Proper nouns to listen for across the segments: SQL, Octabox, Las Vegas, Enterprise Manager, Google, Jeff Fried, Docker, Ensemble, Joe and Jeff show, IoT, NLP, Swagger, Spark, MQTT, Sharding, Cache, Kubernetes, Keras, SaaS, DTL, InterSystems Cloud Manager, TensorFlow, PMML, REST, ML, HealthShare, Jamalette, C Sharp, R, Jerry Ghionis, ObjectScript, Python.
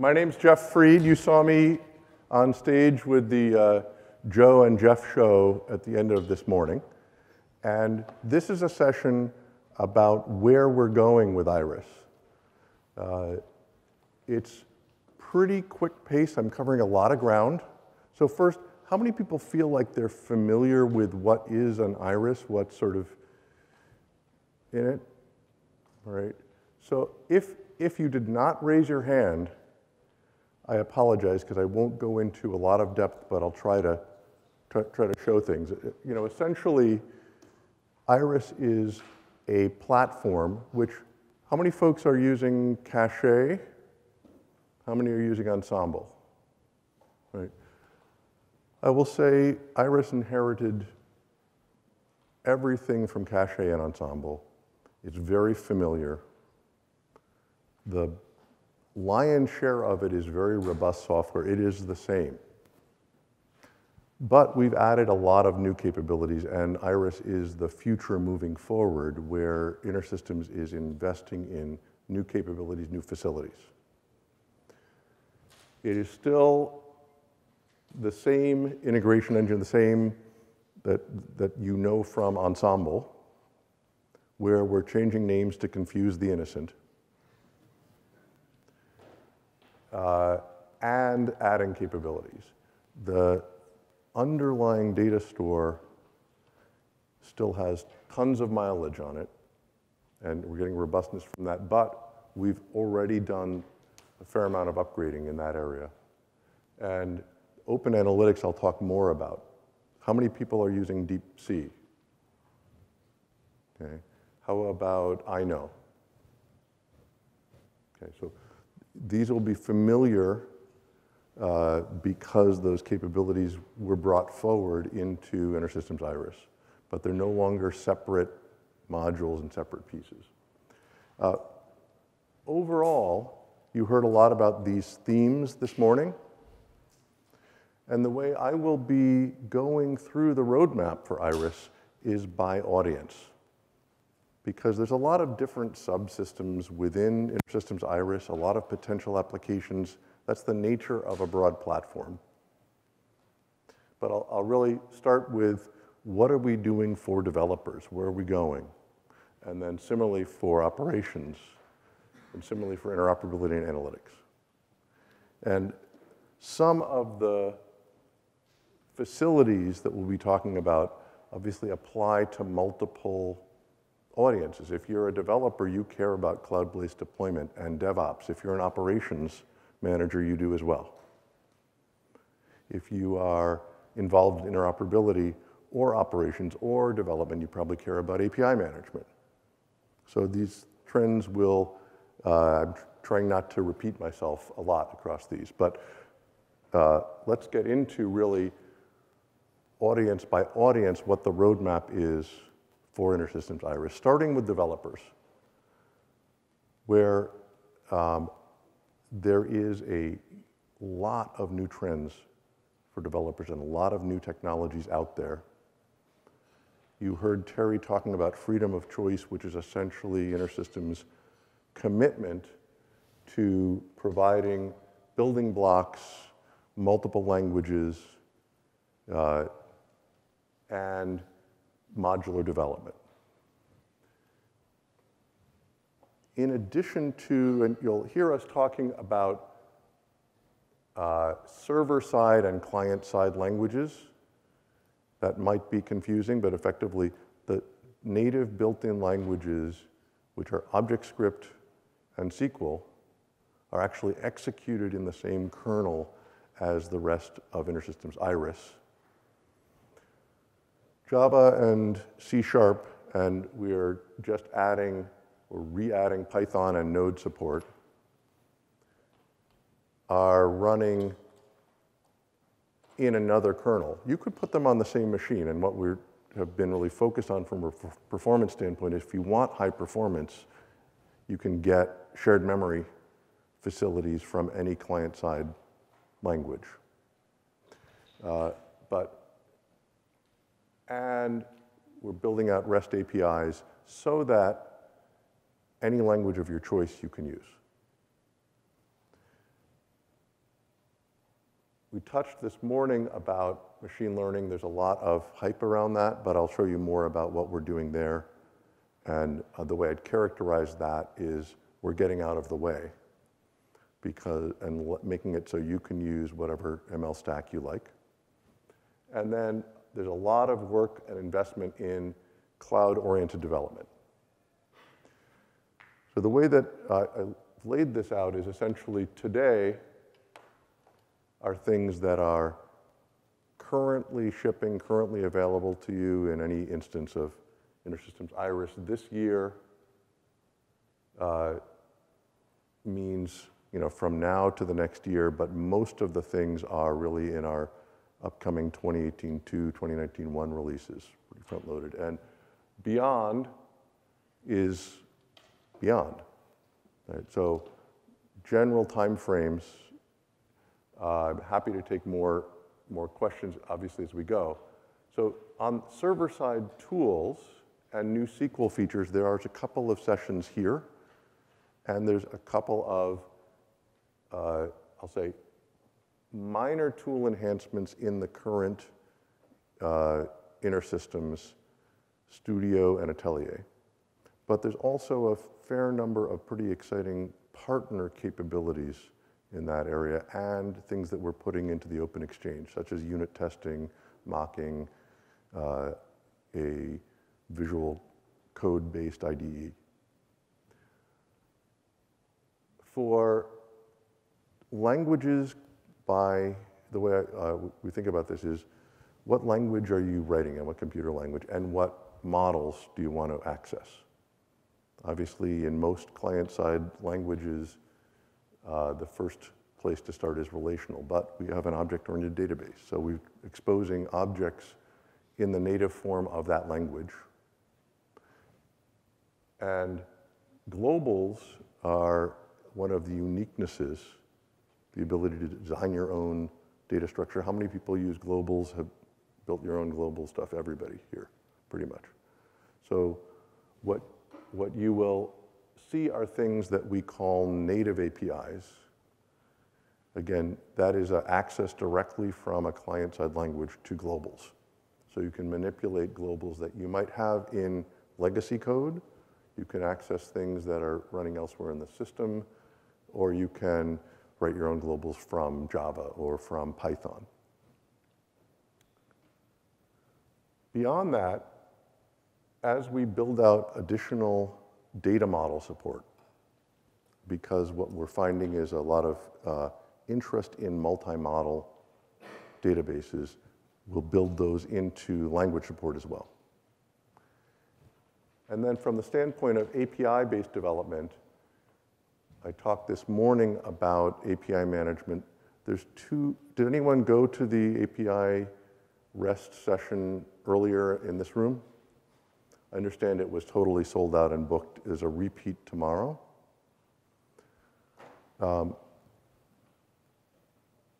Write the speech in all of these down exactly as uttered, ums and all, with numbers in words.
My name's Jeff Fried. You saw me on stage with the uh, Joe and Jeff show at the end of this morning. And this is a session about where we're going with IRIS. Uh, it's pretty quick pace. I'm covering a lot of ground. So first, how many people feel like they're familiar with what is an IRIS, what's sort of in it? All right. So if, if you did not raise your hand, I apologize because I won't go into a lot of depth, but I'll try to, try, try to show things. You know, essentially, IRIS is a platform which, how many folks are using Cache? How many are using Ensemble? Right. I will say IRIS inherited everything from Cache and Ensemble. It's very familiar. The lion's share of it is very robust software. It is the same. But we've added a lot of new capabilities, and IRIS is the future moving forward where InterSystems is investing in new capabilities, new facilities. It is still the same integration engine, the same that, that you know from Ensemble, where we're changing names to confuse the innocent. Uh, and adding capabilities. The underlying data store still has tons of mileage on it, and we're getting robustness from that, but we've already done a fair amount of upgrading in that area. And open analytics I'll talk more about. How many people are using Deep Sea? Okay. How about I know? Okay, so these will be familiar uh, because those capabilities were brought forward into InterSystems IRIS, but they're no longer separate modules and separate pieces. Uh, overall, you heard a lot about these themes this morning, and the way I will be going through the roadmap for IRIS is by audience, because there's a lot of different subsystems within InterSystems IRIS, a lot of potential applications. That's the nature of a broad platform. But I'll, I'll really start with, what are we doing for developers? Where are we going? And then similarly for operations, and similarly for interoperability and analytics. And some of the facilities that we'll be talking about obviously apply to multiple audiences. If you're a developer, you care about cloud-based deployment and DevOps. If you're an operations manager, you do as well. If you are involved in interoperability or operations or development, you probably care about A P I management. So these trends will, uh, I'm trying not to repeat myself a lot across these, but uh, let's get into really audience by audience what the roadmap is for InterSystems IRIS, starting with developers, where um, there is a lot of new trends for developers and a lot of new technologies out there. You heard Terry talking about freedom of choice, which is essentially InterSystems' commitment to providing building blocks, multiple languages, uh, and modular development. In addition to, and you'll hear us talking about uh, server-side and client-side languages. That might be confusing, but effectively, the native built-in languages, which are ObjectScript and S Q L, are actually executed in the same kernel as the rest of InterSystems IRIS. Java and C Sharp, and we are just adding or re-adding Python and Node support, are running in another kernel. You could put them on the same machine, and what we have been really focused on from a performance standpoint is if you want high performance, you can get shared memory facilities from any client-side language. Uh, but And we're building out REST A P Is so that any language of your choice you can use. We touched this morning about machine learning. There's a lot of hype around that, but I'll show you more about what we're doing there. And uh, the way I'd characterize that is we're getting out of the way because and making it so you can use whatever M L stack you like. And then there's a lot of work and investment in cloud-oriented development. So the way that uh, I laid this out is essentially today are things that are currently shipping, currently available to you in any instance of InterSystems IRIS. This year uh, means you know from now to the next year, but most of the things are really in our upcoming twenty eighteen two, twenty nineteen one releases, pretty front-loaded. And beyond is beyond. Right? So general timeframes. Uh, I'm happy to take more, more questions, obviously, as we go. So on server-side tools and new S Q L features, there are a couple of sessions here. And there's a couple of, uh, I'll say, minor tool enhancements in the current uh, InterSystems Studio and Atelier. But there's also a fair number of pretty exciting partner capabilities in that area and things that we're putting into the open exchange, such as unit testing, mocking, uh, a visual code-based I D E. For languages, by the way I, uh, we think about this is, what language are you writing in, what computer language, and what models do you want to access? Obviously, in most client-side languages, uh, the first place to start is relational, but we have an object-oriented database. So we're exposing objects in the native form of that language. And globals are one of the uniquenesses, the ability to design your own data structure. How many people use globals, have built your own global stuff? Everybody here, pretty much. So what, what you will see are things that we call native A P Is. Again, that is access directly from a client-side language to globals. So you can manipulate globals that you might have in legacy code. You can access things that are running elsewhere in the system, or you can write your own globals from Java or from Python. Beyond that, as we build out additional data model support, because what we're finding is a lot of uh, interest in multi-model databases, we'll build those into language support as well. And then from the standpoint of A P I-based development, I talked this morning about A P I management. There's two, did anyone go to the A P I REST session earlier in this room? I understand it was totally sold out and booked. There's a repeat tomorrow. Um,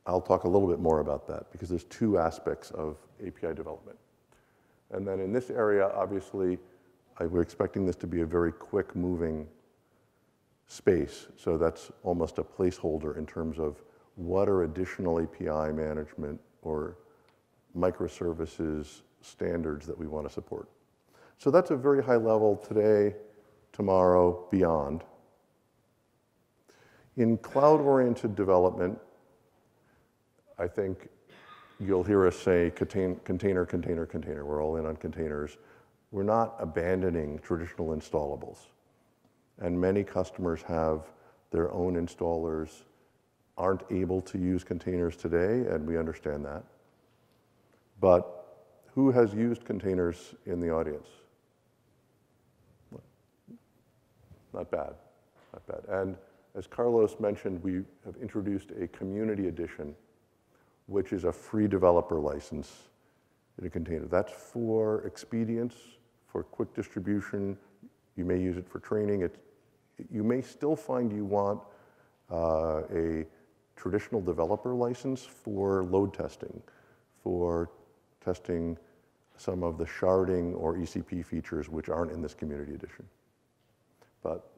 I'll talk a little bit more about that because there's two aspects of A P I development. And then in this area, obviously, I, we're expecting this to be a very quick moving space. So that's almost a placeholder in terms of what are additional A P I management or microservices standards that we want to support. So that's a very high level today, tomorrow, beyond. In cloud-oriented development, I think you'll hear us say contain, container, container, container. We're all in on containers. We're not abandoning traditional installables. And many customers have their own installers, aren't able to use containers today, and we understand that. But who has used containers in the audience? Not bad, not bad. And as Carlos mentioned, we have introduced a community edition, which is a free developer license in a container. That's for expedience, for quick distribution. You may use it for training. It, you may still find you want uh, a traditional developer license for load testing, for testing some of the sharding or E C P features which aren't in this community edition. But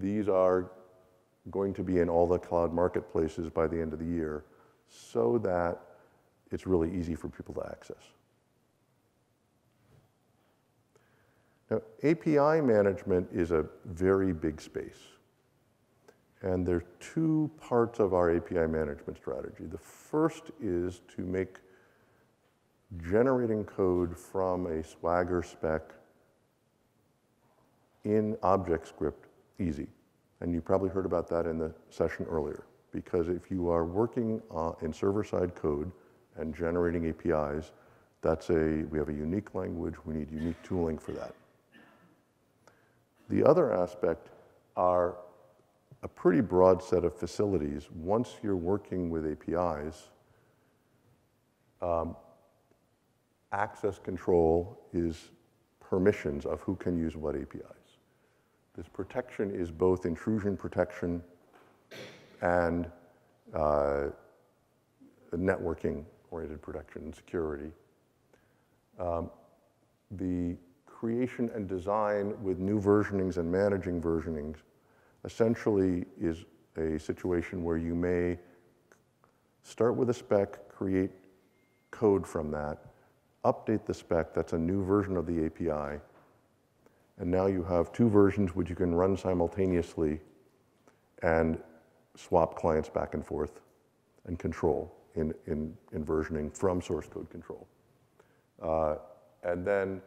these are going to be in all the cloud marketplaces by the end of the year. so that it's really easy for people to access. Now, A P I management is a very big space. And there are two parts of our A P I management strategy. The first is to make generating code from a Swagger spec in ObjectScript easy. And you probably heard about that in the session earlier. Because if you are working uh, in server-side code and generating A P Is, that's a, we have a unique language, we need unique tooling for that. The other aspect are a pretty broad set of facilities. Once you're working with A P Is, um, access control is permissions of who can use what A P Is. This protection is both intrusion protection and uh, networking-oriented protection and security. Um, the creation and design with new versionings and managing versionings essentially is a situation where you may start with a spec, create code from that, update the spec, that's a new version of the A P I, and now you have two versions which you can run simultaneously and swap clients back and forth and control in, in, in versioning from source code control. Uh, and then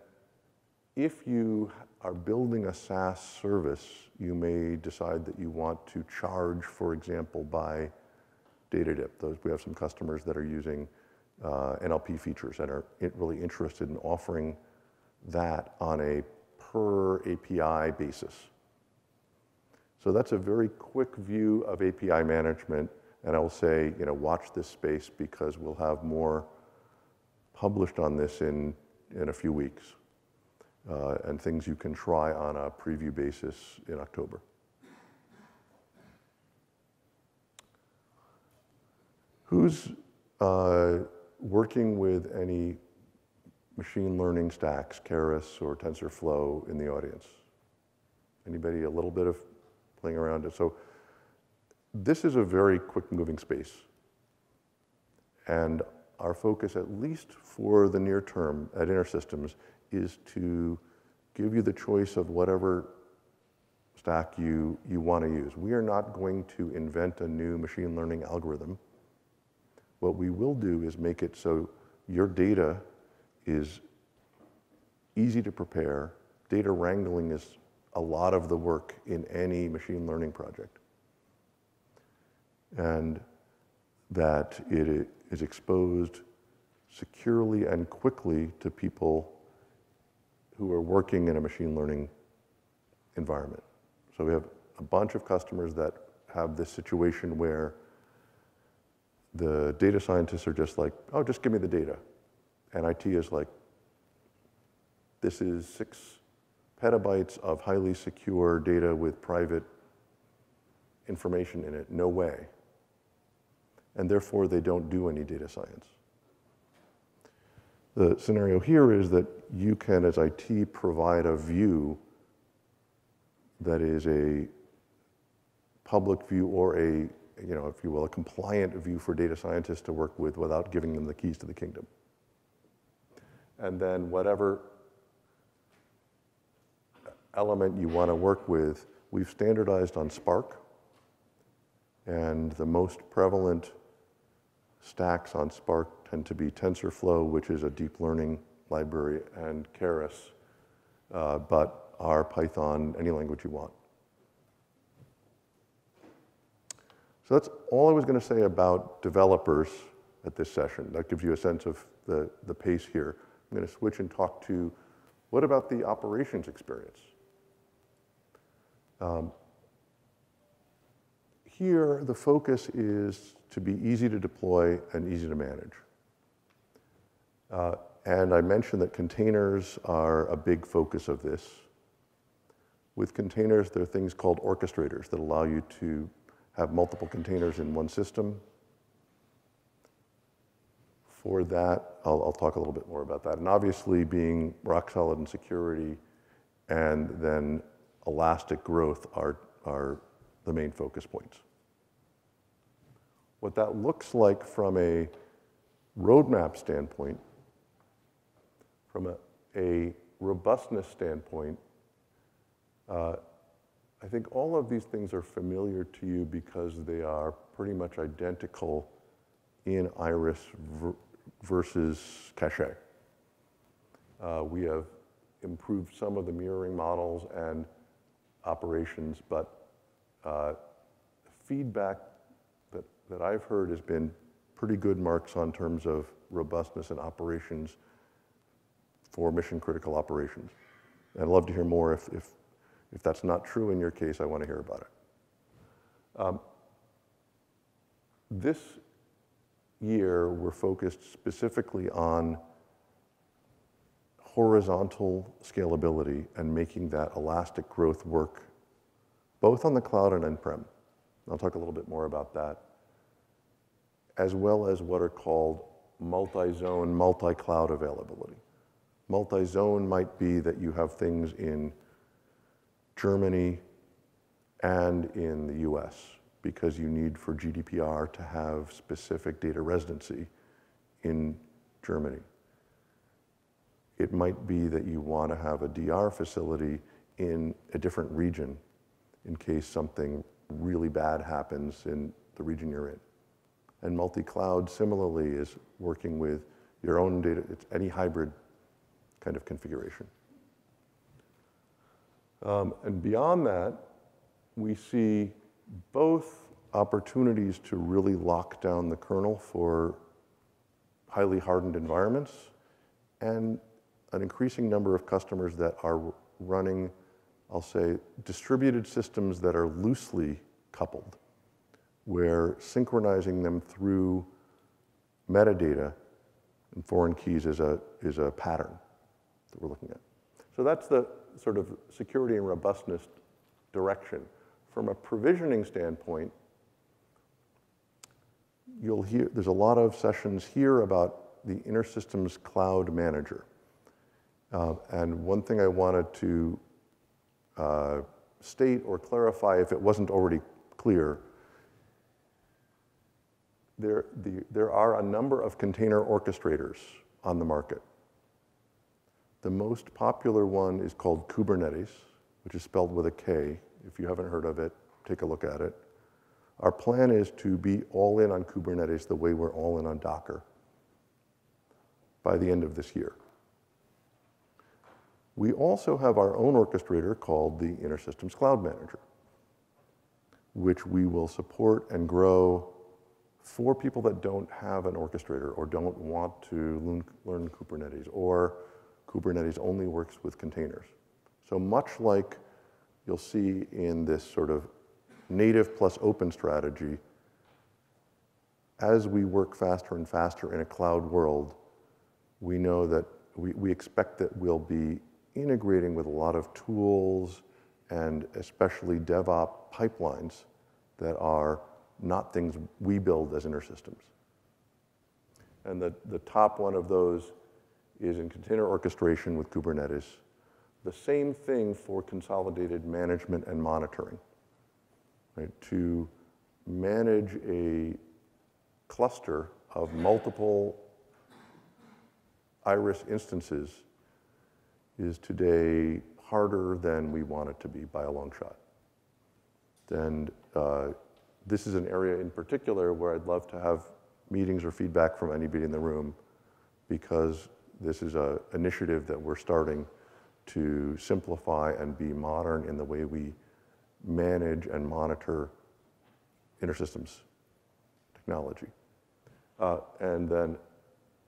if you are building a SaaS service, you may decide that you want to charge, for example, by data dip. Those, we have some customers that are using uh, N L P features and are really interested in offering that on a per A P I basis. So that's a very quick view of A P I management. And I will say, you know, watch this space because we'll have more published on this in, in a few weeks, uh, and things you can try on a preview basis in October. Who's uh, working with any machine learning stacks, Keras or TensorFlow in the audience? Anybody a little bit of playing around? So this is a very quick moving space. And our focus, at least for the near term at InterSystems, is to give you the choice of whatever stack you, you want to use. We are not going to invent a new machine learning algorithm. What we will do is make it so your data is easy to prepare. Data wrangling is a lot of the work in any machine learning project. And that it is exposed securely and quickly to people who are working in a machine learning environment. So we have a bunch of customers that have this situation where the data scientists are just like, oh, just give me the data. And I T is like, this is six petabytes of highly secure data with private information in it, no way. And therefore, they don't do any data science. The scenario here is that you can, as I T, provide a view that is a public view or a, you know, if you will, a compliant view for data scientists to work with without giving them the keys to the kingdom. And then whatever element you want to work with, we've standardized on Spark. And the most prevalent stacks on Spark tend to be TensorFlow, which is a deep learning library, and Keras, uh, but R, Python, any language you want. So that's all I was going to say about developers at this session. That gives you a sense of the, the pace here. I'm going to switch and talk to what about the operations experience? Um, Here, the focus is to be easy to deploy and easy to manage. Uh, and I mentioned that containers are a big focus of this. With containers, there are things called orchestrators that allow you to have multiple containers in one system. For that, I'll, I'll talk a little bit more about that. And obviously, being rock solid in security and then elastic growth are, are the main focus points. What that looks like from a roadmap standpoint, from a, a robustness standpoint, uh, I think all of these things are familiar to you because they are pretty much identical in IRIS ver versus Cache. Uh, we have improved some of the mirroring models and operations, but uh, feedback that, that I've heard has been pretty good marks on terms of robustness and operations for mission critical operations. And I'd love to hear more if, if, if that's not true in your case, I want to hear about it. Um, this year, we're focused specifically on horizontal scalability and making that elastic growth work, both on the cloud and on-prem. I'll talk a little bit more about that, as well as what are called multi-zone, multi-cloud availability. Multi-zone might be that you have things in Germany and in the U S because you need for G D P R to have specific data residency in Germany. It might be that you want to have a D R facility in a different region in case something really bad happens in the region you're in. And multi-cloud, similarly, is working with your own data. It's any hybrid kind of configuration. Um, and beyond that, we see both opportunities to really lock down the kernel for highly hardened environments and an increasing number of customers that are running, I'll say, distributed systems that are loosely coupled, where synchronizing them through metadata and foreign keys is a, is a pattern that we're looking at. So that's the sort of security and robustness direction. From a provisioning standpoint, you'll hear, there's a lot of sessions here about the InterSystems Cloud Manager. Uh, and one thing I wanted to uh, state or clarify, if it wasn't already clear, there, the, there are a number of container orchestrators on the market. The most popular one is called Kubernetes, which is spelled with a K. If you haven't heard of it, take a look at it. Our plan is to be all in on Kubernetes the way we're all in on Docker by the end of this year. We also have our own orchestrator called the InterSystems Cloud Manager, which we will support and grow for people that don't have an orchestrator or don't want to learn Kubernetes, or Kubernetes only works with containers. So much like you'll see in this sort of native plus open strategy, as we work faster and faster in a cloud world, we know that we, we expect that we'll be integrating with a lot of tools and especially DevOps pipelines that are not things we build as InterSystems. And the, the top one of those is in container orchestration with Kubernetes. The same thing for consolidated management and monitoring. Right? To manage a cluster of multiple IRIS instances is today harder than we want it to be by a long shot. And uh, this is an area in particular where I'd love to have meetings or feedback from anybody in the room, because this is an initiative that we're starting to simplify and be modern in the way we manage and monitor InterSystems technology. Uh, and then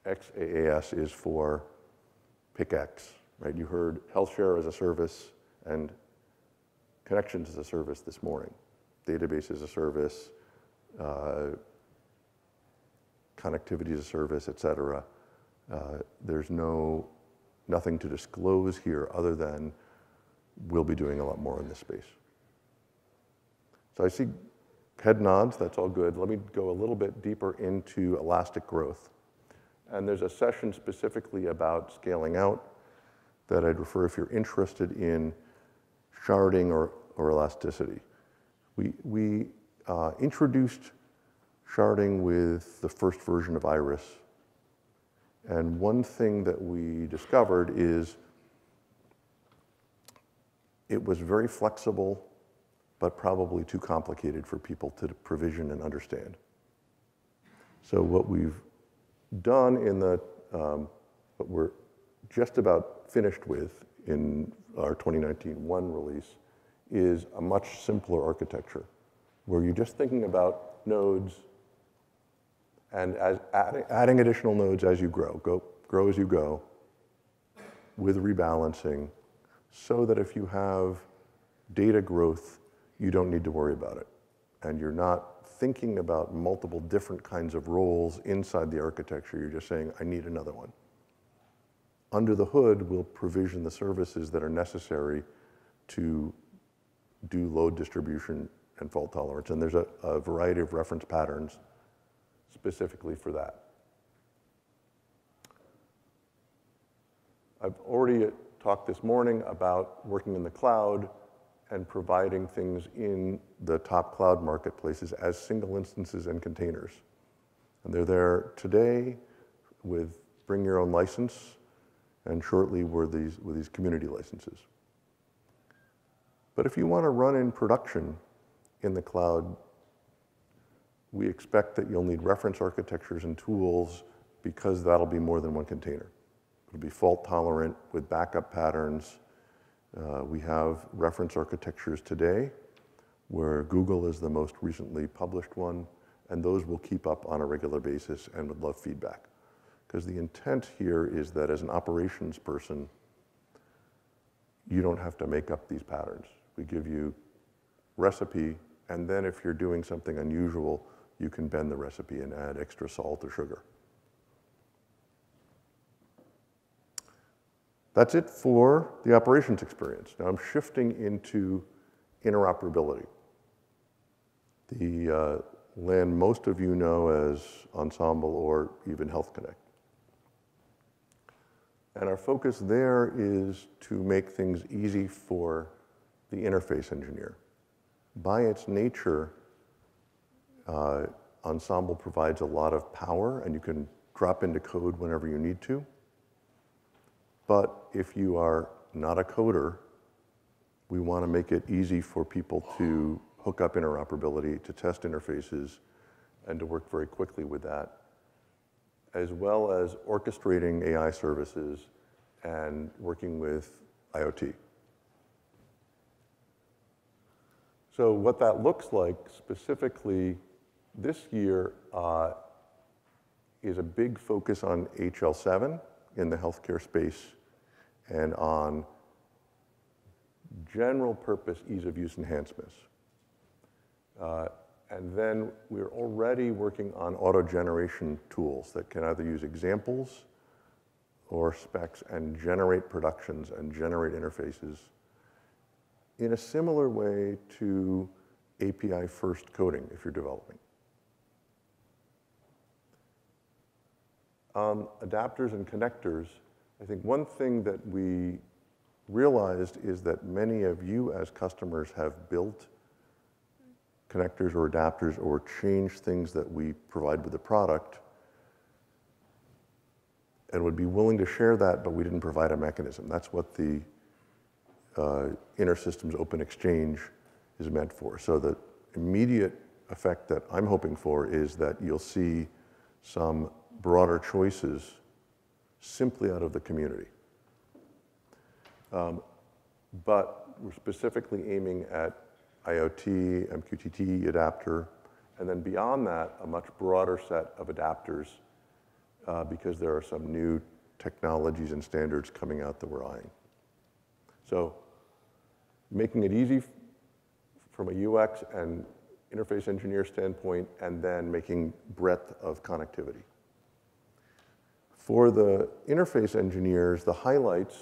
X A A S is for Pickaxe, right? You heard HealthShare as a service and Connections as a service this morning. Database as a service, uh, connectivity as a service, et cetera. Uh, there's no, nothing to disclose here other than we'll be doing a lot more in this space. So I see head nods, that's all good. Let me go a little bit deeper into elastic growth. And there's a session specifically about scaling out that I'd refer if you're interested in sharding or, or elasticity. We, we uh, introduced sharding with the first version of IRIS. And one thing that we discovered is it was very flexible, but probably too complicated for people to provision and understand. So what we've done in the, um, what we're just about finished with in our twenty nineteen one release is a much simpler architecture, where you're just thinking about nodes and as adding, adding additional nodes as you grow, go, grow as you go, with rebalancing, so that if you have data growth, you don't need to worry about it. And you're not thinking about multiple different kinds of roles inside the architecture. You're just saying, I need another one. Under the hood, we'll provision the services that are necessary to do load distribution and fault tolerance. And there's a, a variety of reference patterns specifically for that. I've already talked this morning about working in the cloud and providing things in the top cloud marketplaces as single instances and containers. And they're there today with bring your own license, and shortly were these, with these community licenses. But if you want to run in production in the cloud, we expect that you'll need reference architectures and tools, because that'll be more than one container. It'll be fault tolerant with backup patterns. Uh, we have reference architectures today, where Google is the most recently published one, and those will keep up on a regular basis and would love feedback. Because the intent here is that as an operations person, you don't have to make up these patterns. We give you recipe, and then if you're doing something unusual, you can bend the recipe and add extra salt or sugar. That's it for the operations experience. Now I'm shifting into interoperability. The uh, LAN most of you know as Ensemble or even Health Connect. And our focus there is to make things easy for the interface engineer. By its nature, uh, Ensemble provides a lot of power, and you can drop into code whenever you need to. But if you are not a coder, we want to make it easy for people to hook up interoperability, to test interfaces, and to work very quickly with that, as well as orchestrating A I services and working with IoT. So what that looks like specifically this year uh, is a big focus on H L seven in the healthcare space, and on general purpose ease of use enhancements. Uh, and then we're already working on auto generation tools that can either use examples or specs and generate productions and generate interfaces in a similar way to A P I first coding if you're developing. Um, adapters and connectors. I think one thing that we realized is that many of you as customers have built connectors or adapters or changed things that we provide with the product and would be willing to share that, but we didn't provide a mechanism. That's what the uh, InterSystems Open Exchange is meant for. So the immediate effect that I'm hoping for is that you'll see some broader choices simply out of the community. Um, but we're specifically aiming at IoT, M Q T T adapter, and then beyond that, a much broader set of adapters uh, because there are some new technologies and standards coming out that we're eyeing. So making it easy from a U X and interface engineer standpoint, and then making breadth of connectivity. For the interface engineers, the highlights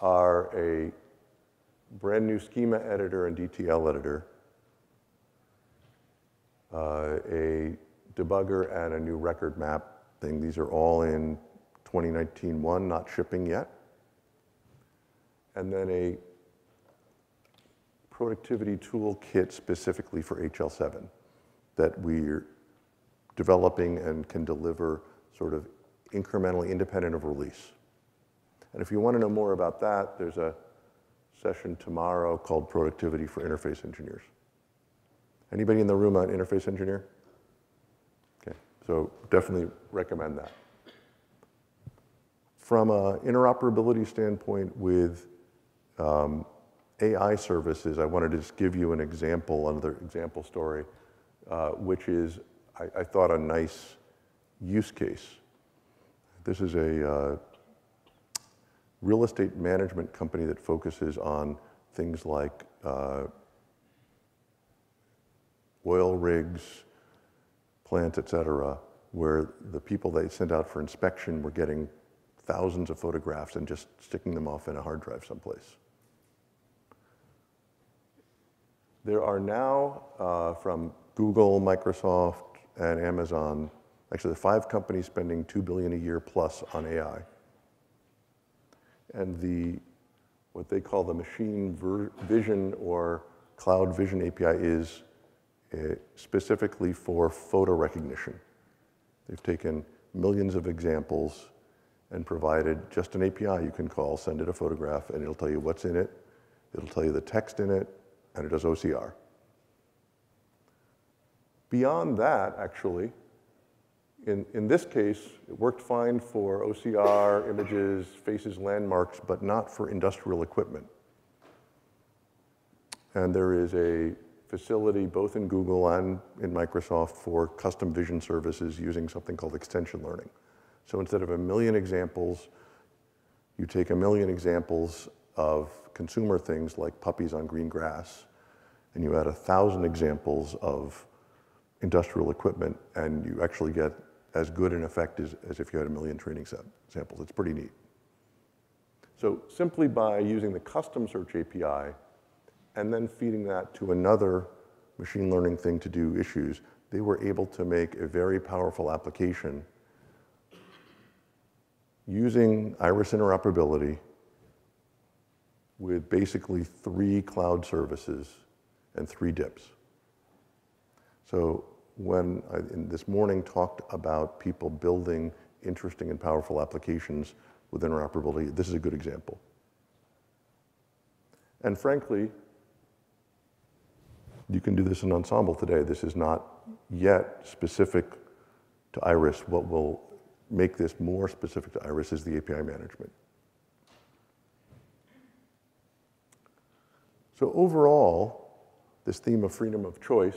are a brand new schema editor and D T L editor, uh, a debugger, and a new record map thing. These are all in twenty nineteen one, not shipping yet. And then a productivity toolkit specifically for H L seven that we're developing and can deliver sort of incrementally independent of release. And if you want to know more about that, there's a session tomorrow called Productivity for Interface Engineers. Anybody in the room an interface engineer? Okay, so definitely recommend that. From an interoperability standpoint with um, A I services, I wanted to just give you an example, another example story, uh, which is, I, I thought, a nice use case. This is a uh, real estate management company that focuses on things like uh, oil rigs, plants, et cetera, where the people they sent out for inspection were getting thousands of photographs and just sticking them off in a hard drive someplace. There are now, uh, from Google, Microsoft, and Amazon, actually the five companies spending two billion dollars a year plus on A I. And the, what they call the machine vision or cloud vision A P I is uh, specifically for photo recognition. They've taken millions of examples and provided just an A P I you can call, send it a photograph, and it'll tell you what's in it, it'll tell you the text in it, and it does O C R. Beyond that, actually, in, in this case, it worked fine for O C R, images, faces, landmarks, but not for industrial equipment. And there is a facility both in Google and in Microsoft for custom vision services using something called extension learning. So instead of a million examples, you take a million examples of consumer things like puppies on green grass, and you add a thousand examples of industrial equipment, and you actually get as good an effect as, as if you had a million training samples. It's pretty neat. So simply by using the custom search A P I and then feeding that to another machine learning thing to do issues, they were able to make a very powerful application using IRIS interoperability with basically three cloud services and three D I Ps. So when I in this morning talked about people building interesting and powerful applications with interoperability, this is a good example. And frankly, you can do this in Ensemble today. This is not yet specific to IRIS. What will make this more specific to IRIS is the A P I management. So overall, this theme of freedom of choice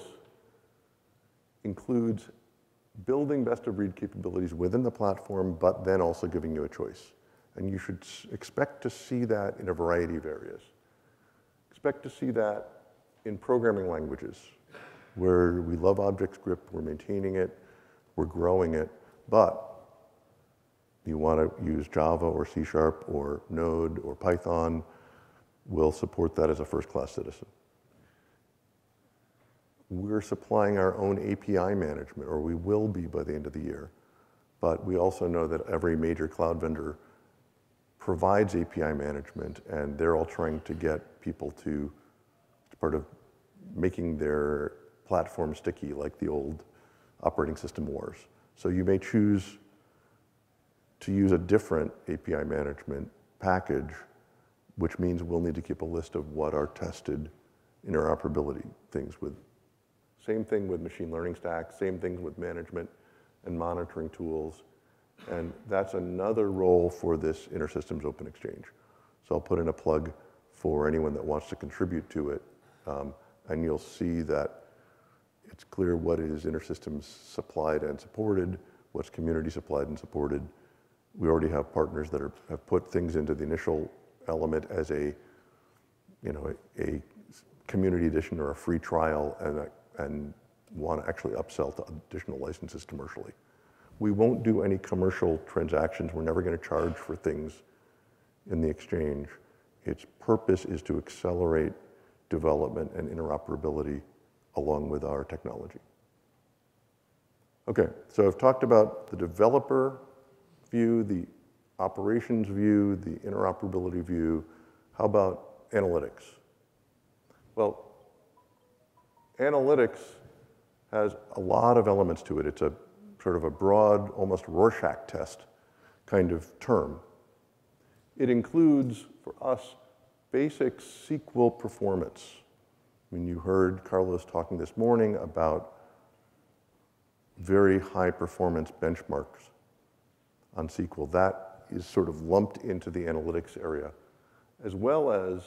includes building best-of-breed capabilities within the platform, but then also giving you a choice. And you should expect to see that in a variety of areas. Expect to see that in programming languages, where we love ObjectScript, we're maintaining it, we're growing it, but you want to use Java or C Sharp or Node or Python, we'll support that as a first-class citizen. We're supplying our own A P I management, or we will be by the end of the year. But we also know that every major cloud vendor provides A P I management, and they're all trying to get people to, it's part of making their platform sticky, like the old operating system wars. So you may choose to use a different A P I management package, which means we'll need to keep a list of what are tested interoperability things with. Same thing with machine learning stacks, same thing with management and monitoring tools. And that's another role for this InterSystems Open Exchange. So I'll put in a plug for anyone that wants to contribute to it. Um, and you'll see that it's clear what is InterSystems supplied and supported, what's community supplied and supported. We already have partners that are, have put things into the initial element as a, you know, a, a community edition or a free trial, and, a, and want to actually upsell to additional licenses commercially. We won't do any commercial transactions. We're never going to charge for things in the exchange. Its purpose is to accelerate development and interoperability along with our technology. Okay, so I've talked about the developer view, the operations view, the interoperability view. How about analytics? Well, analytics has a lot of elements to it. It's a sort of a broad, almost Rorschach test kind of term. It includes, for us, basic S Q L performance. I mean, you heard Carlos talking this morning about very high performance benchmarks on S Q L. That is sort of lumped into the analytics area, as well as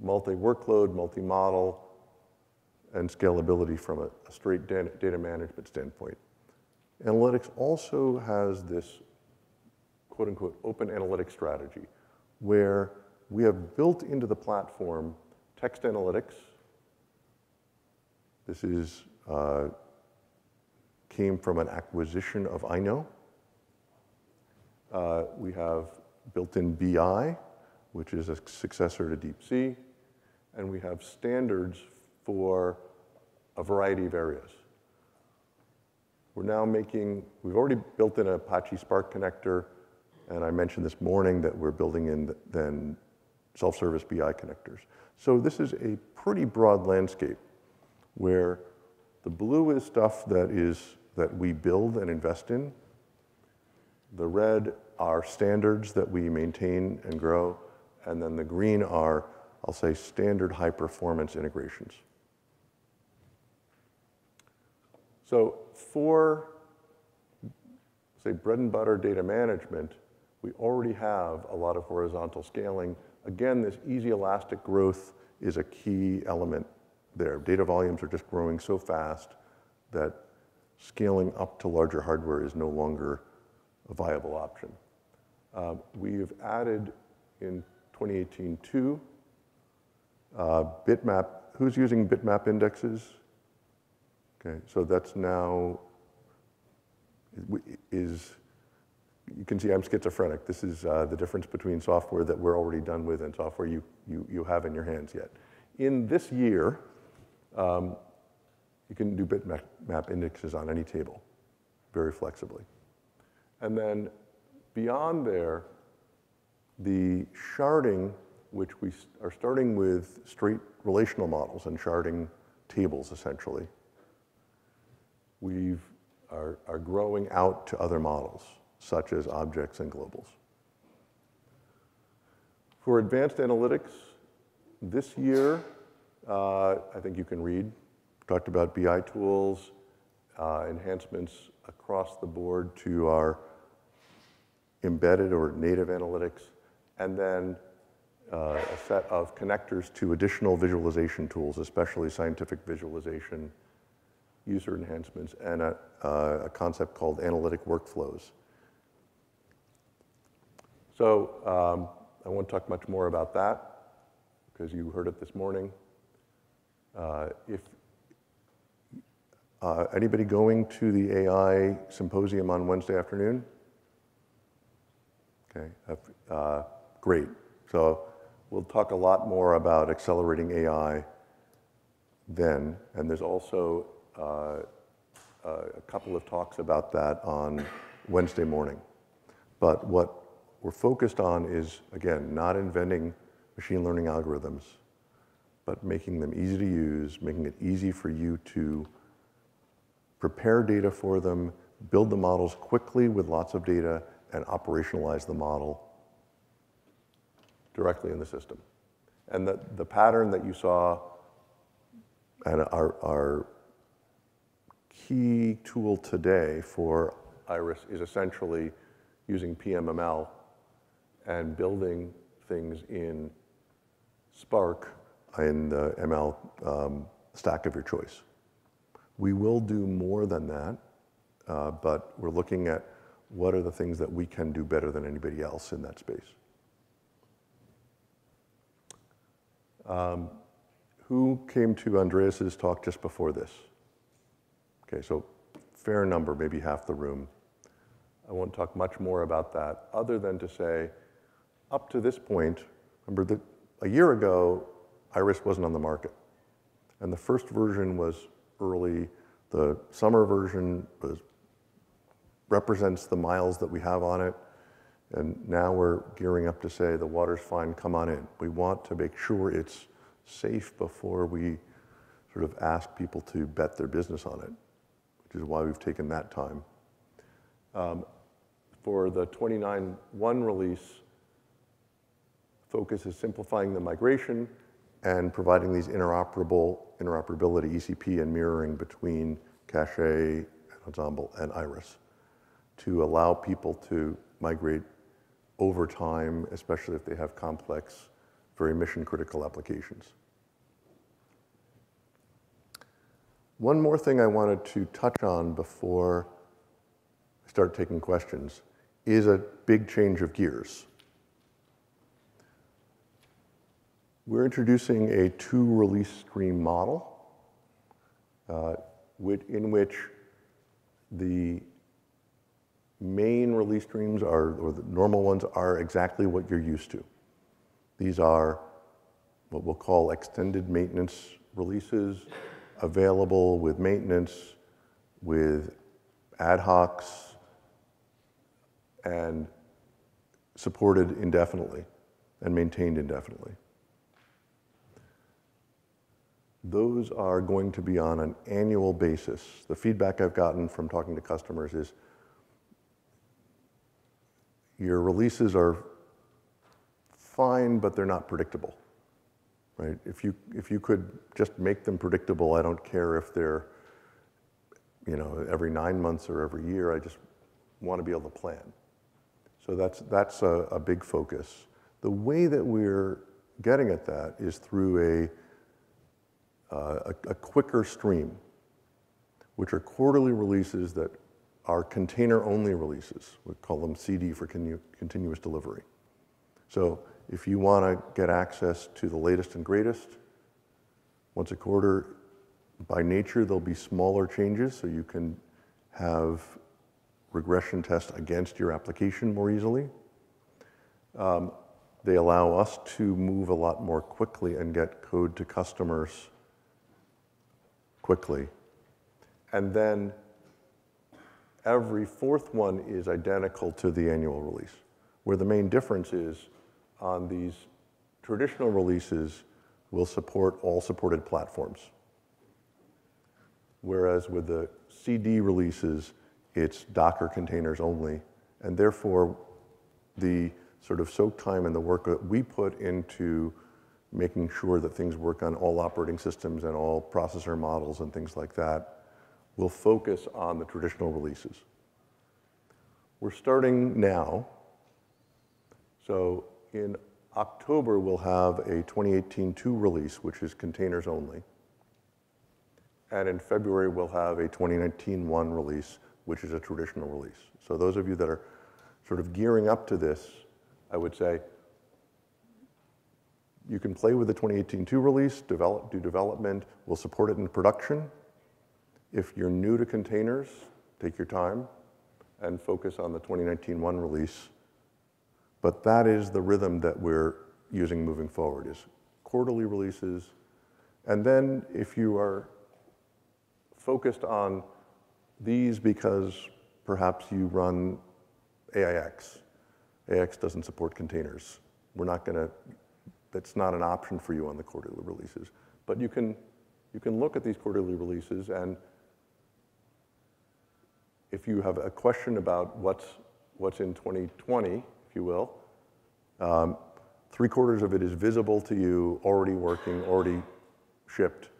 multi-workload, multi-model, and scalability from a, a straight data management standpoint. Analytics also has this quote-unquote open analytics strategy, where we have built into the platform text analytics. This is uh, came from an acquisition of iKnow. Uh, we have built-in B I, which is a successor to Deep Sea, and we have standards for a variety of areas. We're now making, we've already built in an Apache Spark connector, and I mentioned this morning that we're building in then self-service B I connectors. So this is a pretty broad landscape where the blue is stuff that is that we build and invest in. The red are standards that we maintain and grow. And then the green are, I'll say, standard high-performance integrations. So for, say, bread and butter data management, we already have a lot of horizontal scaling. Again, this easy elastic growth is a key element there. Data volumes are just growing so fast that scaling up to larger hardware is no longer a viable option. Uh, we've added in twenty eighteen too, uh, bitmap. Who's using bitmap indexes? Okay, so that's now is, you can see I'm schizophrenic. This is uh, the difference between software that we're already done with and software you, you, you have in your hands yet. In this year, um, you can do bitmap indexes on any table very flexibly. And then beyond there, the sharding, which we are starting with straight relational models and sharding tables, essentially, we are, are growing out to other models, such as objects and globals. For advanced analytics, this year, uh, I think you can read, talked about B I tools, uh, enhancements across the board to our embedded or native analytics, and then uh, a set of connectors to additional visualization tools, especially scientific visualization, user enhancements, and a, uh, a concept called analytic workflows. So um, I won't talk much more about that, because you heard it this morning. Uh, if uh, anybody going to the A I symposium on Wednesday afternoon? Okay, uh, great. So we'll talk a lot more about accelerating A I then, and there's also uh, a couple of talks about that on Wednesday morning. But what we're focused on is, again, not inventing machine learning algorithms, but making them easy to use, making it easy for you to prepare data for them, build the models quickly with lots of data, and operationalize the model directly in the system. And the, the pattern that you saw and our, our key tool today for IRIS is essentially using P M M L and building things in Spark in the M L um, stack of your choice. We will do more than that, uh, but we're looking at what are the things that we can do better than anybody else in that space. Um, who came to Andreas's talk just before this? Okay, so fair number, maybe half the room. I won't talk much more about that, other than to say, up to this point, remember that a year ago, IRIS wasn't on the market. And the first version was early. The summer version was, represents the miles that we have on it. And now we're gearing up to say, the water's fine, come on in. We want to make sure it's safe before we sort of ask people to bet their business on it, which is why we've taken that time. Um, for the twenty-nine point one release, focus is simplifying the migration and providing these interoperable interoperability, E C P and mirroring between Cache and Ensemble and IRIS to allow people to migrate over time, especially if they have complex, very mission-critical applications. One more thing I wanted to touch on before I start taking questions is a big change of gears. We're introducing a two-release stream model uh, with, in which the main release streams are, or the normal ones are exactly what you're used to. These are what we'll call extended maintenance releases, available with maintenance, with ad hocs, and supported indefinitely and maintained indefinitely. Those are going to be on an annual basis. The feedback I've gotten from talking to customers is your releases are fine, but they're not predictable, right? If you, if you could just make them predictable, I don't care if they're, you know, every nine months or every year, I just want to be able to plan. So that's, that's a, a big focus. The way that we're getting at that is through a Uh, a, a quicker stream, which are quarterly releases that are container-only releases. We call them C D for con continuous delivery. So if you want to get access to the latest and greatest, once a quarter, by nature, there'll be smaller changes, so you can have regression tests against your application more easily. Um, they allow us to move a lot more quickly and get code to customers quickly. And then every fourth one is identical to the annual release, where the main difference is on these traditional releases will support all supported platforms. Whereas with the C D releases, it's Docker containers only, and therefore the sort of soak time and the work that we put into making sure that things work on all operating systems and all processor models and things like that, will focus on the traditional releases. We're starting now. So in October, we'll have a twenty eighteen two release, which is containers only. And in February, we'll have a twenty nineteen one release, which is a traditional release. So those of you that are sort of gearing up to this, I would say, you can play with the twenty eighteen two release, develop, do development. We'll support it in production. If you're new to containers, take your time and focus on the twenty nineteen one release. But that is the rhythm that we're using moving forward, is quarterly releases. And then if you are focused on these because perhaps you run A I X. A I X doesn't support containers. We're not going to... That's not an option for you on the quarterly releases. But you can, you can look at these quarterly releases, and if you have a question about what's, what's in twenty twenty, if you will, um, three quarters of it is visible to you, already working, already shipped,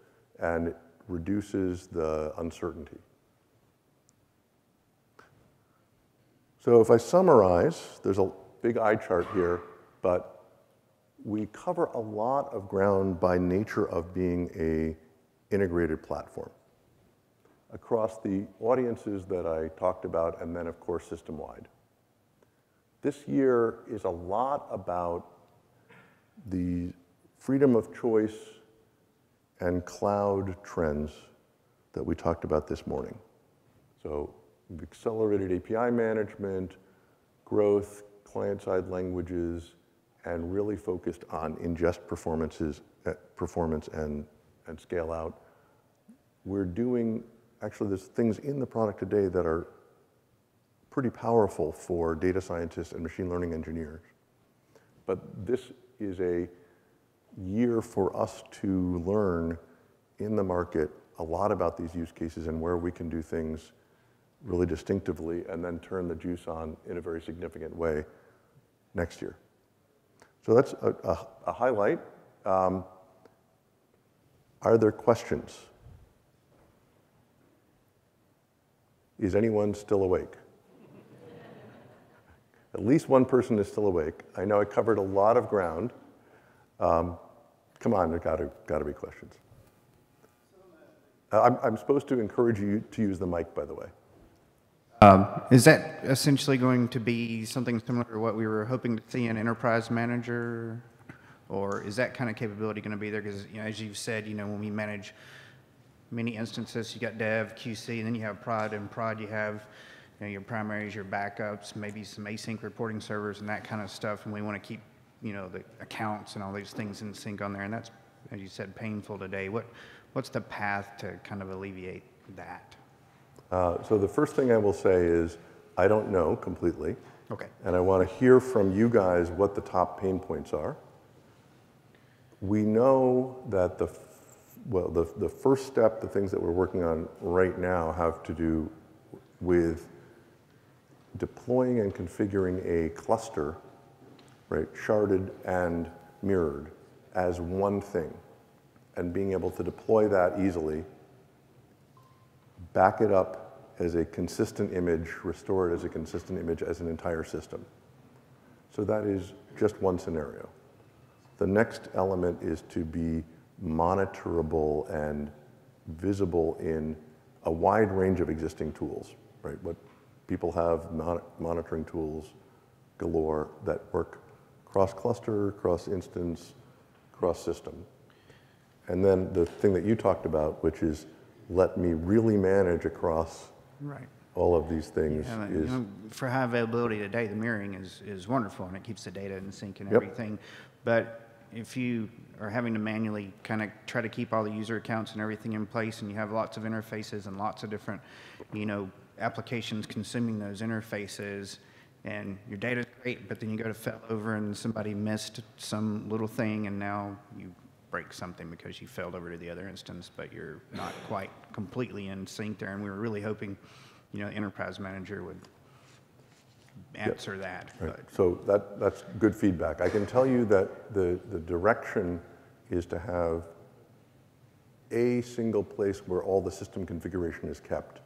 and it reduces the uncertainty. So if I summarize, there's a big eye chart here, but we cover a lot of ground by nature of being an integrated platform across the audiences that I talked about, and then, of course, system-wide. This year is a lot about the freedom of choice and cloud trends that we talked about this morning. So accelerated A P I management, growth, client-side languages, and really focused on ingest performances, performance and, and scale out. We're doing, actually there's things in the product today that are pretty powerful for data scientists and machine learning engineers. But this is a year for us to learn in the market a lot about these use cases and where we can do things really distinctively and then turn the juice on in a very significant way next year. So that's a, a, a highlight. Um, are there questions? Is anyone still awake? At least one person is still awake. I know I covered a lot of ground. Um, come on, there's gotta, gotta be questions. I'm, I'm supposed to encourage you to use the mic, by the way. Um, is that essentially going to be something similar to what we were hoping to see in Enterprise Manager? Or is that kind of capability going to be there? Because, you know, as you've said, you know, when we manage many instances, you got dev, Q C, and then you have prod. And prod, you have you know, your primaries, your backups, maybe some async reporting servers and that kind of stuff. And we want to keep, you know, the accounts and all these things in sync on there. And that's, as you said, painful today. What, what's the path to kind of alleviate that? Uh, so the first thing I will say is I don't know completely. Okay. And I want to hear from you guys what the top pain points are. We know that the, well, the, the first step, the things that we're working on right now have to do with deploying and configuring a cluster, right, sharded and mirrored as one thing, and being able to deploy that easily, back it up as a consistent image, restore it as a consistent image as an entire system. So that is just one scenario. The next element is to be monitorable and visible in a wide range of existing tools, right? What people have, mon monitoring tools galore that work cross-cluster, cross-instance, cross-system. And then the thing that you talked about, which is let me really manage across right. all of these things. Yeah, is, you know, for high availability today, the mirroring is, is wonderful, and it keeps the data in sync and yep. everything. But if you are having to manually kind of try to keep all the user accounts and everything in place, and you have lots of interfaces and lots of different, you know, applications consuming those interfaces, and your data's great, but then you go to fail over and somebody missed some little thing, and now you break something because you failed over to the other instance, but you're not quite completely in sync there. And we were really hoping, you know, Enterprise Manager would answer yeah. that. Right. So that, that's good feedback. I can tell you that the, the direction is to have a single place where all the system configuration is kept,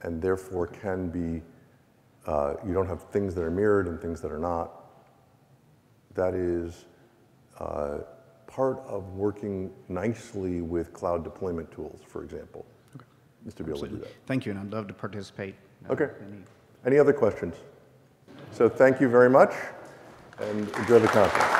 and therefore can be, uh, you don't have things that are mirrored and things that are not. That is uh, part of working nicely with cloud deployment tools, for example, okay. is to be Absolutely. able to do that. Thank you, and I'd love to participate. Uh, okay. Any, any other questions? So thank you very much, and enjoy the conference.